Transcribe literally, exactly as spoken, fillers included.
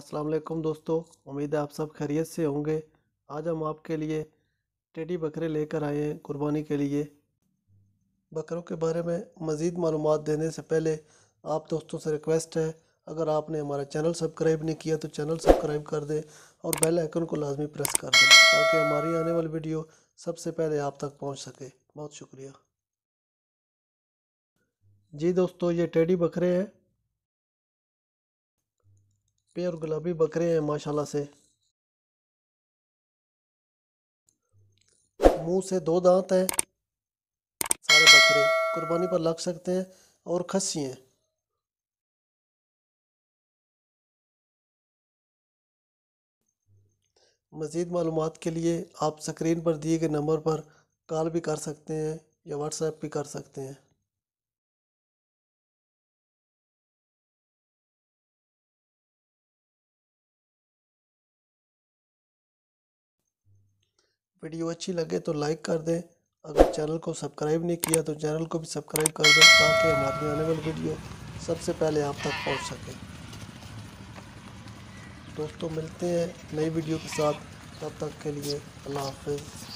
अस्सलाम वालेकुम दोस्तों, उम्मीद है आप सब खैरियत से होंगे। आज हम आपके लिए टेडी बकरे लेकर आए हैं कुर्बानी के लिए। बकरों के बारे में मज़ीद मालूमात देने से पहले आप दोस्तों से रिक्वेस्ट है, अगर आपने हमारा चैनल सब्सक्राइब नहीं किया तो चैनल सब्सक्राइब कर दें और बेल आइकन को लाजमी प्रेस कर दें ताकि हमारी आने वाली वीडियो सबसे पहले आप तक पहुँच सके। बहुत शुक्रिया। जी दोस्तों, ये टेडी बकरे हैं, प्योर गुलाबी बकरे हैं माशाल्लाह से। मुंह से दो दांत हैं, सारे बकरे कुर्बानी पर लग सकते हैं और खस्सी हैं। मज़ीद मालूमात के लिए आप स्क्रीन पर दिए गए नंबर पर कॉल भी कर सकते हैं या व्हाट्सएप भी कर सकते हैं। वीडियो अच्छी लगे तो लाइक कर दें, अगर चैनल को सब्सक्राइब नहीं किया तो चैनल को भी सब्सक्राइब कर दें ताकि हमारी आने वाली वीडियो सबसे पहले आप तक पहुंच सके। दोस्तों, मिलते हैं नई वीडियो के साथ, तब तक के लिए अल्लाह हाफिज़।